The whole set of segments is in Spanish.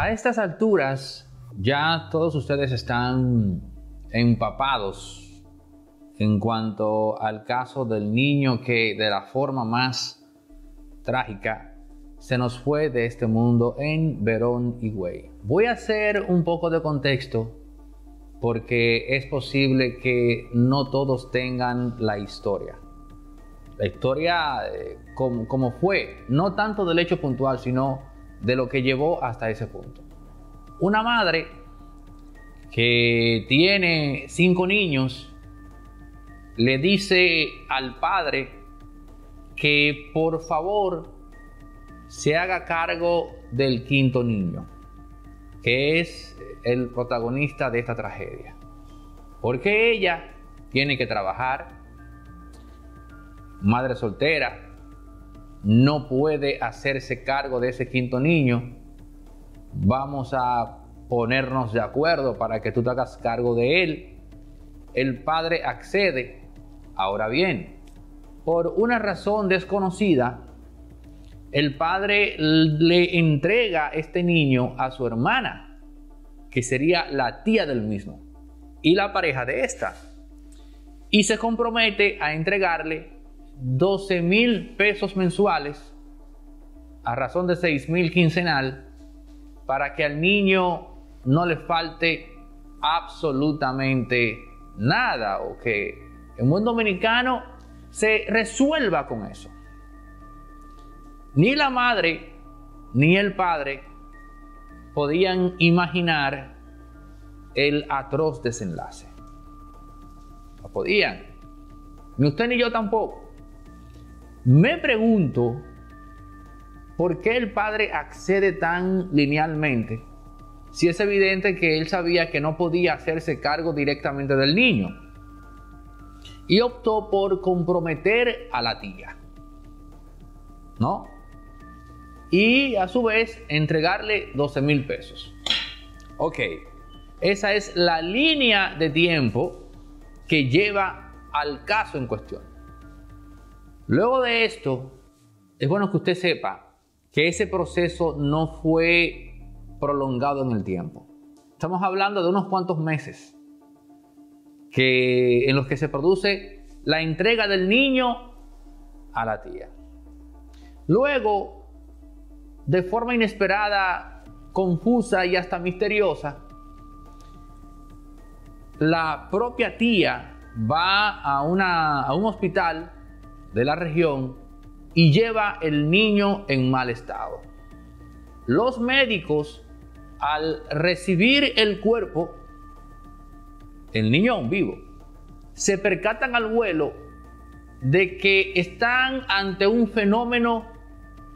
A estas alturas ya todos ustedes están empapados en cuanto al caso del niño que de la forma más trágica se nos fue de este mundo en Verón, Higüey. Voy a hacer un poco de contexto porque es posible que no todos tengan la historia. La historia como fue, no tanto del hecho puntual, sino de lo que llevó hasta ese punto. Una madre que tiene 5 niños le dice al padre que por favor se haga cargo del 5.º niño, que es el protagonista de esta tragedia, porque ella tiene que trabajar, madre soltera, no puede hacerse cargo de ese 5.º niño. Vamos a ponernos de acuerdo para que tú te hagas cargo de él. El padre accede. Ahora bien, por una razón desconocida, el padre le entrega este niño a su hermana, que sería la tía del mismo y la pareja de esta, y se compromete a entregarle 12,000 pesos mensuales a razón de 6,000 quincenal para que al niño no le falte absolutamente nada, o que en buen dominicano se resuelva con eso. Ni la madre ni el padre podían imaginar el atroz desenlace. No podían. Ni usted ni yo tampoco. Me pregunto por qué el padre accede tan linealmente si es evidente que él sabía que no podía hacerse cargo directamente del niño y optó por comprometer a la tía, ¿no? Y a su vez entregarle 12,000 pesos. Ok, esa es la línea de tiempo que lleva al caso en cuestión. Luego de esto, es bueno que usted sepa que ese proceso no fue prolongado en el tiempo. Estamos hablando de unos cuantos meses en los que se produce la entrega del niño a la tía. Luego, de forma inesperada, confusa y hasta misteriosa, la propia tía va a un hospital de la región y lleva el niño en mal estado. Los médicos, al recibir el cuerpo, el niño aún vivo, se percatan al vuelo de que están ante un fenómeno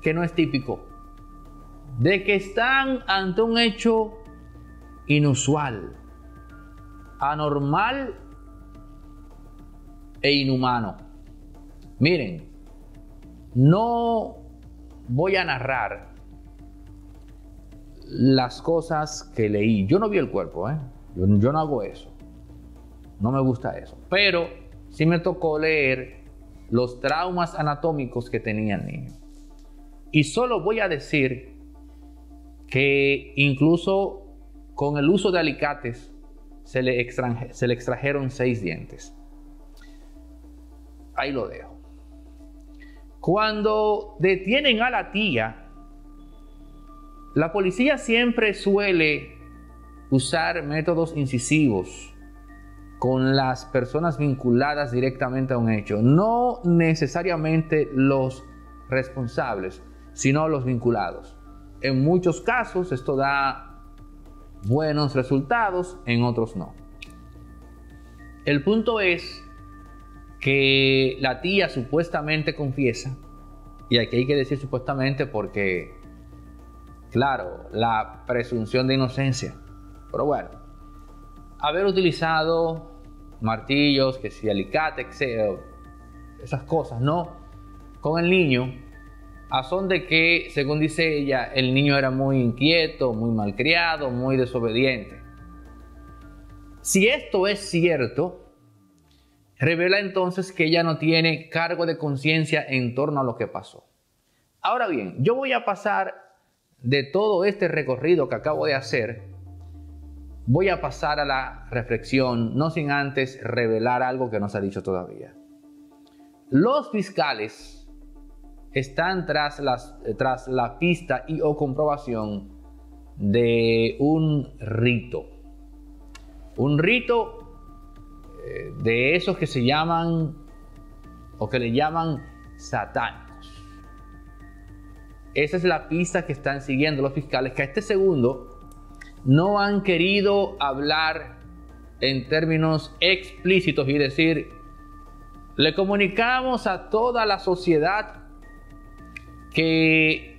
que no es típico, de que están ante un hecho inusual, anormal e inhumano. Miren, no voy a narrar las cosas que leí. Yo no vi el cuerpo, yo no hago eso. No me gusta eso. Pero sí me tocó leer los traumas anatómicos que tenía el niño. Y solo voy a decir que incluso con el uso de alicates se le extrajeron 6 dientes. Ahí lo dejo. Cuando detienen a la tía, la policía siempre suele usar métodos incisivos con las personas vinculadas directamente a un hecho. No necesariamente los responsables, sino los vinculados. En muchos casos esto da buenos resultados, en otros no. El punto es que la tía supuestamente confiesa, y aquí hay que decir supuestamente porque, claro, la presunción de inocencia, pero bueno, haber utilizado martillos, que si alicate, etc., esas cosas, ¿no?, con el niño, a son de que, según dice ella, el niño era muy inquieto, muy malcriado, muy desobediente. Si esto es cierto, revela entonces que ella no tiene cargo de conciencia en torno a lo que pasó. Ahora bien, yo voy a pasar de todo este recorrido que acabo de hacer, voy a pasar a la reflexión, no sin antes revelar algo que no se ha dicho todavía. Los fiscales están tras la pista y o comprobación de un rito de esos que se llaman o que le llaman satánicos. Esa es la pista que están siguiendo los fiscales, que a este segundo no han querido hablar en términos explícitos y decir: le comunicamos a toda la sociedad que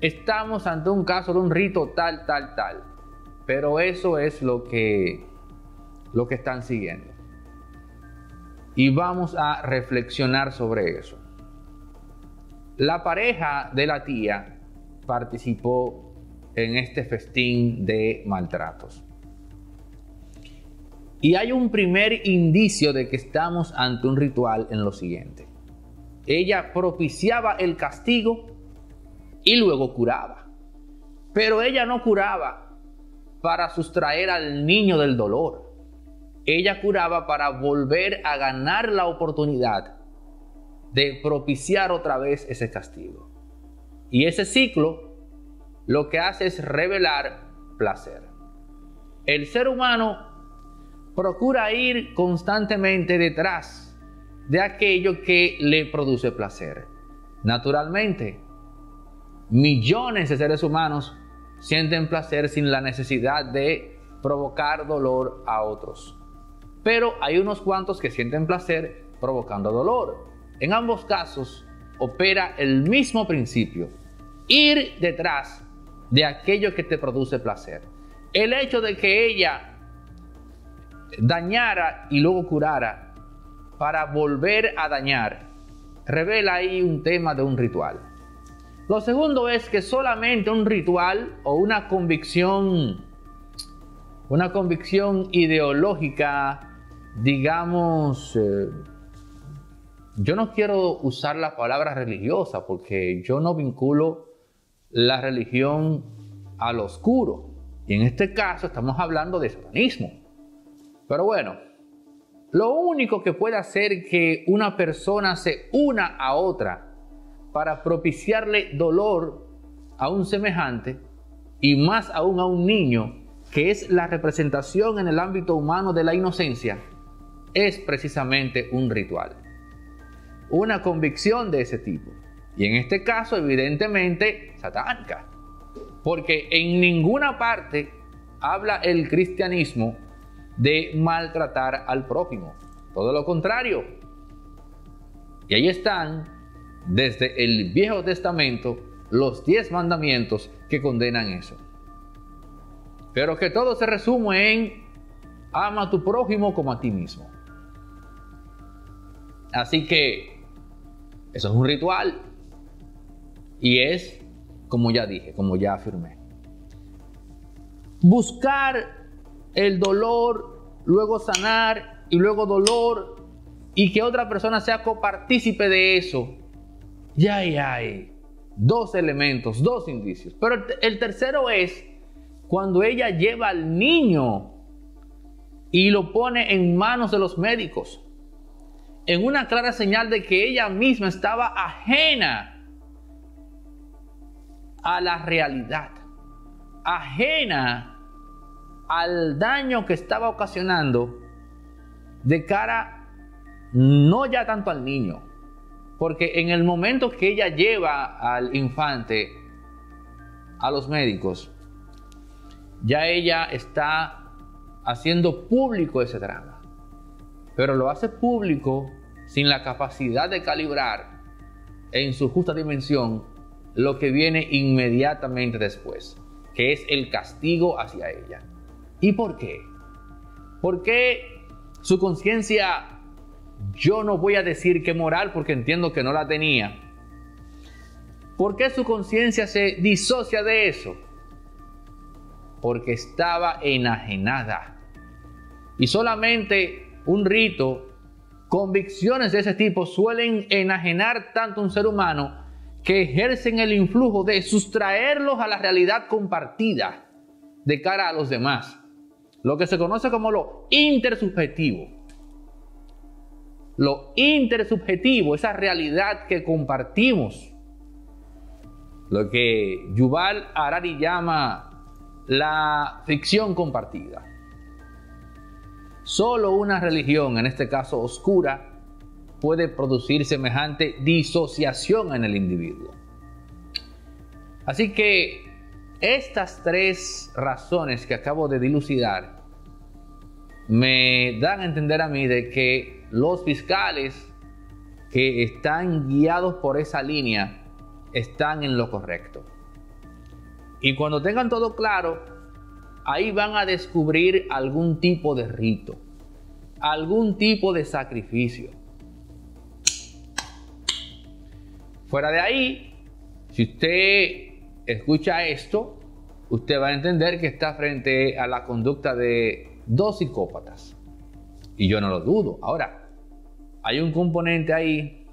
estamos ante un caso de un rito tal, tal, tal. Pero eso es lo que están siguiendo. Y vamos a reflexionar sobre eso. La pareja de la tía participó en este festín de maltratos. Y hay un primer indicio de que estamos ante un ritual en lo siguiente. Ella propiciaba el castigo y luego curaba. Pero ella no curaba para sustraer al niño del dolor. Ella curaba para volver a ganar la oportunidad de propiciar otra vez ese castigo. Y ese ciclo lo que hace es revelar placer. El ser humano procura ir constantemente detrás de aquello que le produce placer. Naturalmente, millones de seres humanos sienten placer sin la necesidad de provocar dolor a otros. Pero hay unos cuantos que sienten placer provocando dolor. En ambos casos opera el mismo principio: ir detrás de aquello que te produce placer. El hecho de que ella dañara y luego curara para volver a dañar revela ahí un tema de un ritual. Lo segundo es que solamente un ritual o una convicción ideológica, digamos, yo no quiero usar la palabra religiosa porque yo no vinculo la religión al oscuro. Y en este caso estamos hablando de satanismo. Pero bueno, lo único que puede hacer que una persona se una a otra para propiciarle dolor a un semejante y más aún a un niño, que es la representación en el ámbito humano de la inocencia, es precisamente un ritual, una convicción de ese tipo, y en este caso evidentemente satánica, porque en ninguna parte habla el cristianismo de maltratar al prójimo, todo lo contrario. Y ahí están, desde el Viejo Testamento, los 10 mandamientos que condenan eso. Pero que todo se resume en: ama a tu prójimo como a ti mismo. Así que eso es un ritual. Y es, como ya dije, como ya afirmé, buscar el dolor, luego sanar y luego dolor, y que otra persona sea copartícipe de eso. Ya hay 2 elementos, 2 indicios. Pero el tercero es cuando ella lleva al niño y lo pone en manos de los médicos, en una clara señal de que ella misma estaba ajena a la realidad, ajena al daño que estaba ocasionando de cara no ya tanto al niño, porque en el momento que ella lleva al infante a los médicos, ya ella está haciendo público ese drama, pero lo hace público sin la capacidad de calibrar en su justa dimensión lo que viene inmediatamente después, que es el castigo hacia ella. ¿Y por qué? Porque su conciencia, yo no voy a decir que moral porque entiendo que no la tenía, ¿por qué su conciencia se disocia de eso? Porque estaba enajenada. Y solamente un rito, convicciones de ese tipo, suelen enajenar tanto a un ser humano que ejercen el influjo de sustraerlos a la realidad compartida de cara a los demás, lo que se conoce como lo intersubjetivo. Lo intersubjetivo, esa realidad que compartimos, lo que Yuval Harari llama la ficción compartida. Solo una religión, en este caso oscura, puede producir semejante disociación en el individuo. Así que estas tres razones que acabo de dilucidar me dan a entender a mí de que los fiscales que están guiados por esa línea están en lo correcto. Y cuando tengan todo claro, ahí van a descubrir algún tipo de rito, algún tipo de sacrificio. Fuera de ahí, si usted escucha esto, usted va a entender que está frente a la conducta de dos psicópatas. Y yo no lo dudo. Ahora, hay un componente ahí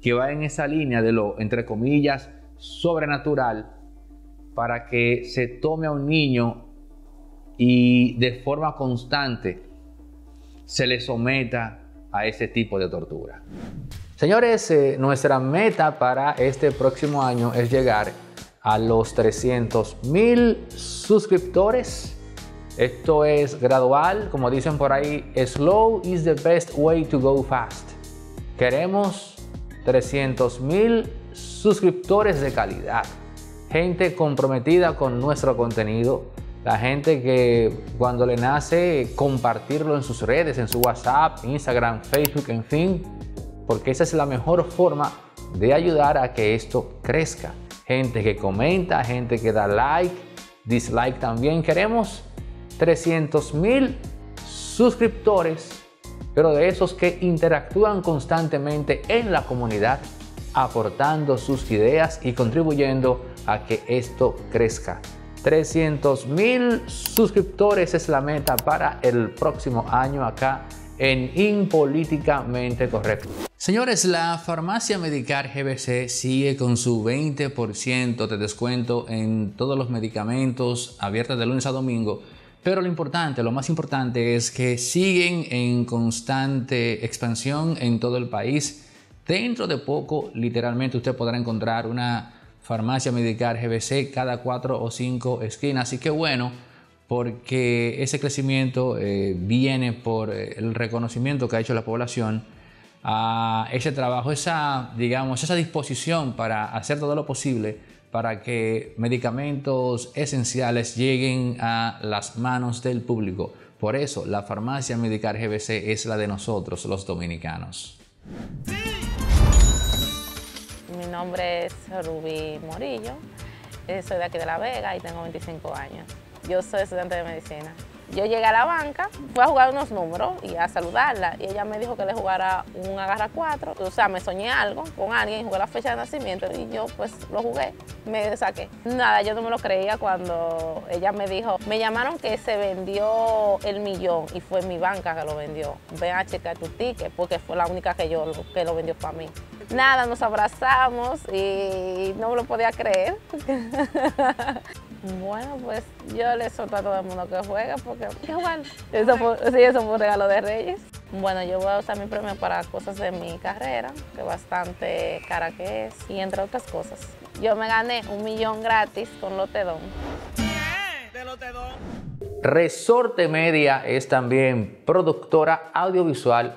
que va en esa línea de lo, entre comillas, sobrenatural, para que se tome a un niño y de forma constante se le someta a ese tipo de tortura. Señores, nuestra meta para este próximo año es llegar a los 300,000 suscriptores. Esto es gradual, como dicen por ahí, slow is the best way to go fast. Queremos 300,000 suscriptores de calidad, gente comprometida con nuestro contenido, la gente que cuando le nace compartirlo en sus redes, en su WhatsApp, Instagram, Facebook, en fin, porque esa es la mejor forma de ayudar a que esto crezca. Gente que comenta, gente que da like, dislike también. Queremos 300,000 suscriptores, pero de esos que interactúan constantemente en la comunidad, aportando sus ideas y contribuyendo a que esto crezca. 300,000 suscriptores es la meta para el próximo año acá en Impolíticamente Correcto. Señores, la farmacia Medicar GBC sigue con su 20% de descuento en todos los medicamentos, abierta de lunes a domingo. Pero lo importante, lo más importante es que siguen en constante expansión en todo el país. Dentro de poco, literalmente, usted podrá encontrar una farmacia Medicar GBC cada 4 o 5 esquinas. Así que bueno, porque ese crecimiento viene por el reconocimiento que ha hecho la población a ese trabajo, esa, digamos, esa disposición para hacer todo lo posible para que medicamentos esenciales lleguen a las manos del público. Por eso, la farmacia Medicar GBC es la de nosotros, los dominicanos. Mi nombre es Rubí Morillo, soy de aquí de La Vega y tengo 25 años. Yo soy estudiante de medicina. Yo llegué a la banca, fui a jugar unos números y a saludarla. Y ella me dijo que le jugara un agarra 4. O sea, me soñé algo con alguien, jugué la fecha de nacimiento y yo pues lo jugué, me saqué. Nada, yo no me lo creía cuando ella me dijo, me llamaron que se vendió el millón y fue mi banca que lo vendió. Ven a checar tu ticket porque fue la única que lo vendió para mí. Nada, nos abrazamos y no me lo podía creer. Bueno, pues yo le solto a todo el mundo que juega porque igual, eso fue un regalo de Reyes. Bueno, yo voy a usar mi premio para cosas de mi carrera, que bastante cara que es, y entre otras cosas. Yo me gané 1 millón gratis con Lotedón. De Lotedón. Resorte Media es también productora audiovisual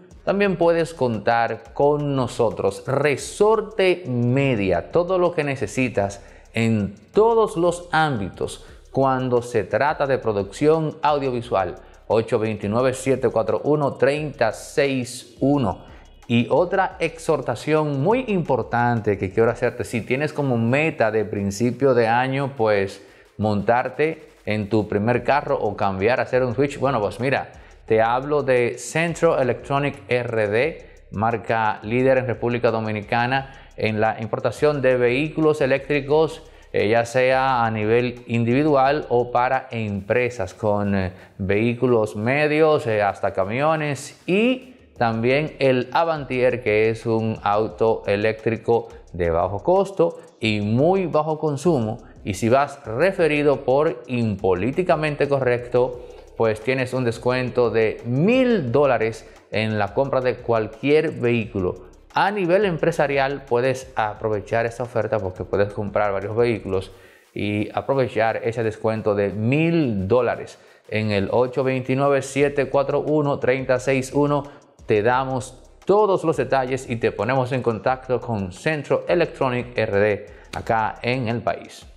también puedes contar con nosotros. Resorte Media, todo lo que necesitas en todos los ámbitos cuando se trata de producción audiovisual. 829-741-3061. Y otra exhortación muy importante que quiero hacerte: si tienes como meta de principio de año, pues montarte en tu primer carro o cambiar, hacer un switch, bueno, pues mira, te hablo de Central Electronic RD, marca líder en República Dominicana en la importación de vehículos eléctricos, ya sea a nivel individual o para empresas, con vehículos medios hasta camiones, y también el Avantier, que es un auto eléctrico de bajo costo y muy bajo consumo. Y si vas referido por Impolíticamente Correcto, pues tienes un descuento de $1000 en la compra de cualquier vehículo. A nivel empresarial puedes aprovechar esta oferta porque puedes comprar varios vehículos y aprovechar ese descuento de $1000 en el 829-741-3061. Te damos todos los detalles y te ponemos en contacto con Centro Electronic RD acá en el país.